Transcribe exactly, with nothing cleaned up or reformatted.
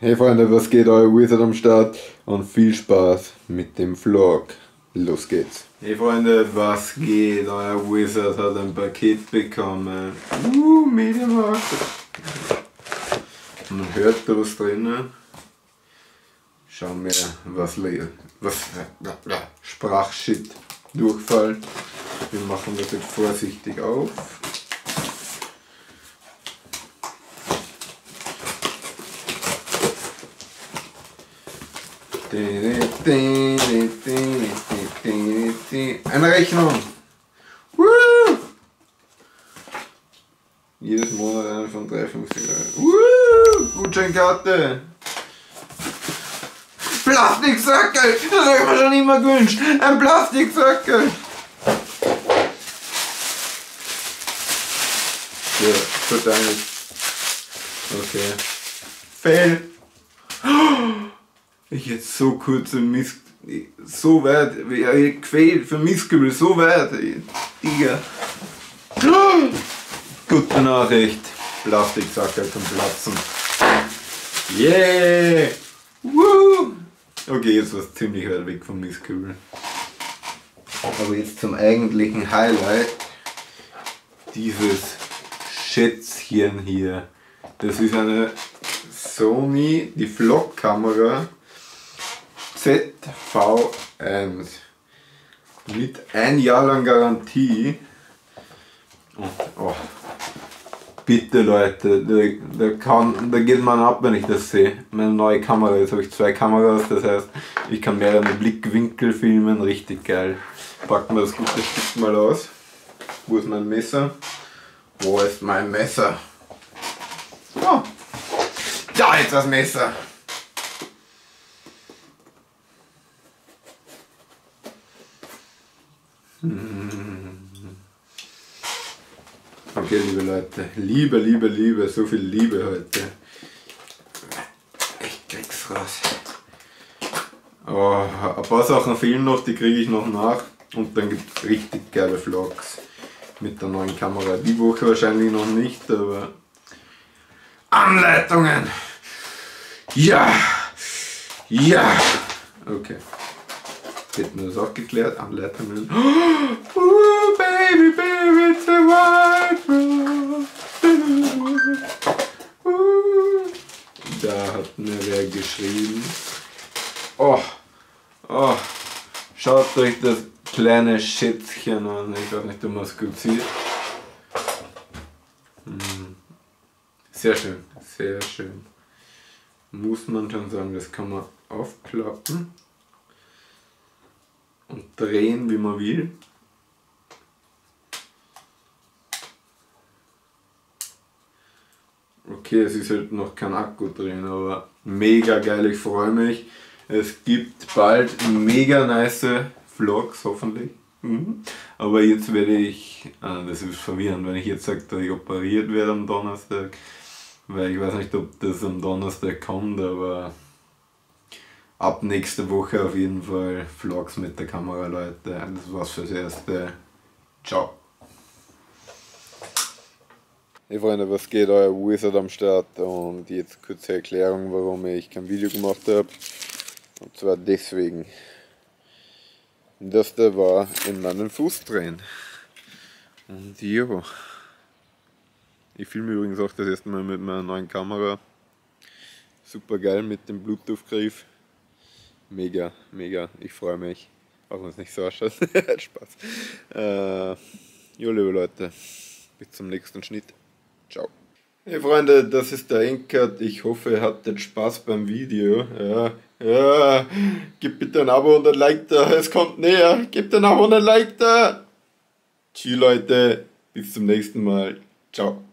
Hey Freunde, was geht? Euer WizzArt am Start und viel Spaß mit dem Vlog. Los geht's. Hey Freunde, was geht? Euer WizzArt hat ein Paket bekommen. Uh, MediaMarkt. Man hört da was drinnen. Schauen wir, was leer. Was? Sprachshit. Durchfall. Wir machen das jetzt vorsichtig auf. Eine Rechnung! Woo! Jedes Monat eine von drei Euro fünfzig. Gutscheinkarte! Plastiksackerl! Das habe ich mir schon immer gewünscht! Ein Plastiksackerl! Ja, total nicht. Okay. Fail! Ich hätte so kurz im Mist, so weit, ich gefehlt für Mistkübel, so weit, Digga. Gute Nachricht, Plastiksackerl zum Platzen. Yeah! Woo! Okay, jetzt war es ziemlich weit weg vom Mistkübel. Aber jetzt zum eigentlichen Highlight. Dieses Schätzchen hier. Das ist eine Sony, die Vlog-Kamera. Z V eins mit ein Jahr lang Garantie und oh, bitte Leute, da, da, kann, da geht man ab, wenn ich das sehe. Meine neue Kamera, jetzt habe ich zwei Kameras, das heißt, ich kann mehrere Blickwinkel filmen, richtig geil. Packen wir das gute Stück mal aus. Wo ist mein Messer? Wo ist mein Messer? Oh. Da ist das Messer! Okay, liebe Leute, Liebe, Liebe, Liebe, so viel Liebe heute. Ich krieg's raus. Oh, ein paar Sachen fehlen noch, die kriege ich noch nach. Und dann gibt's richtig geile Vlogs mit der neuen Kamera. Die Woche wahrscheinlich noch nicht, aber... Anleitungen! Ja! Ja! Okay. Hätten wir das auch geklärt, Anleitungen. Oh, baby, baby, it's a white road. Oh. Da hat mir wer geschrieben. Oh, oh, schaut euch das kleine Schätzchen an. Ich weiß nicht, ob man es gut sieht. Sehr schön, sehr schön. Muss man schon sagen, das kann man aufklappen. Und drehen, wie man will. Okay, es ist halt noch kein Akku drin, aber mega geil, ich freue mich. Es gibt bald mega nice Vlogs, hoffentlich. Mhm. Aber jetzt werde ich, ah, das ist verwirrend, wenn ich jetzt sage, dass ich operiert werde am Donnerstag. Weil ich weiß nicht, ob das am Donnerstag kommt, aber... Ab nächste Woche auf jeden Fall Vlogs mit der Kamera, Leute. Das war's fürs Erste. Ciao. Hey Freunde, was geht? Euer WizzArt am Start. Und jetzt kurze Erklärung, warum ich kein Video gemacht habe. Und zwar deswegen, dass der war in meinen Fuß drehen. Und jo. Ich filme übrigens auch das erste Mal mit meiner neuen Kamera. Super geil mit dem Bluetooth-Griff. Mega, mega, ich freue mich, auch wenn es nicht so ausschaut, Spaß. Äh, jo, liebe Leute, bis zum nächsten Schnitt, ciao. Hey Freunde, das ist der Enkert, ich hoffe ihr hattet Spaß beim Video. Ja, ja, gebt bitte ein Abo und ein Like da, es kommt näher, gebt ein Abo und ein Like da. Tschüss Leute, bis zum nächsten Mal, ciao.